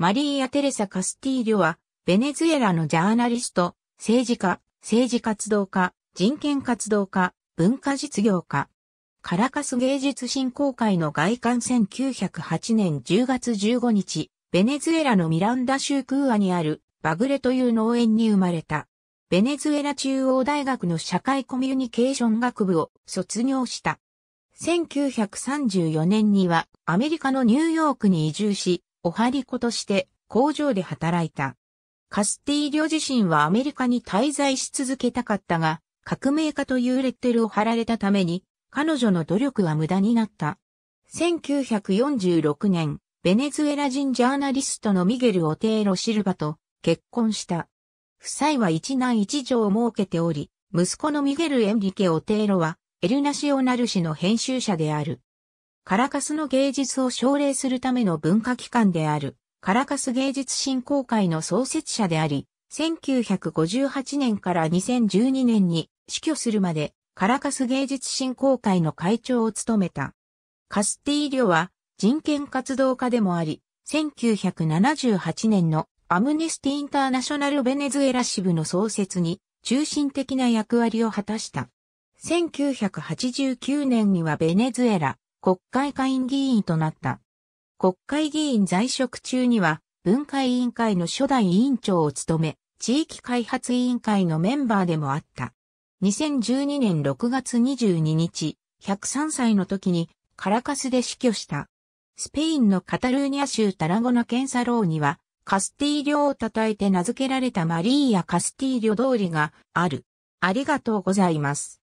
マリーア・テレサ・カスティーリョは、ベネズエラのジャーナリスト、政治家、政治活動家、人権活動家、文化実業家。カラカス芸術振興会の外観1908年10月15日、ベネズエラのミランダ州クーアにあるバグレという農園に生まれた。ベネズエラ中央大学の社会コミュニケーション学部を卒業した。1934年にはアメリカのニューヨークに移住し、おはり子として工場で働いた。カスティーリョ自身はアメリカに滞在し続けたかったが、革命家というレッテルを貼られたために、彼女の努力は無駄になった。1946年、ベネズエラ人ジャーナリストのミゲル・オテーロ・シルバと結婚した。夫妻は一男一女を設けており、息子のミゲル・エンリケ・オテーロは、エルナシオナル紙の編集者である。カラカスの芸術を奨励するための文化機関である、カラカス芸術振興会の創設者であり、1958年から2012年に死去するまで、カラカス芸術振興会の会長を務めた。カスティーリョは人権活動家でもあり、1978年のアムネスティ・インターナショナルベネズエラ支部の創設に中心的な役割を果たした。1989年にはベネズエラ国会下院議員となった。国会議員在職中には文化委員会の初代委員長を務め、地域開発委員会のメンバーでもあった。2012年6月22日、103歳の時にカラカスで死去した。スペインのカタルーニャ州タラゴナケンサローには、カスティーリョを称えて名付けられたマリーア・カスティーリョ通りがある。ありがとうございます。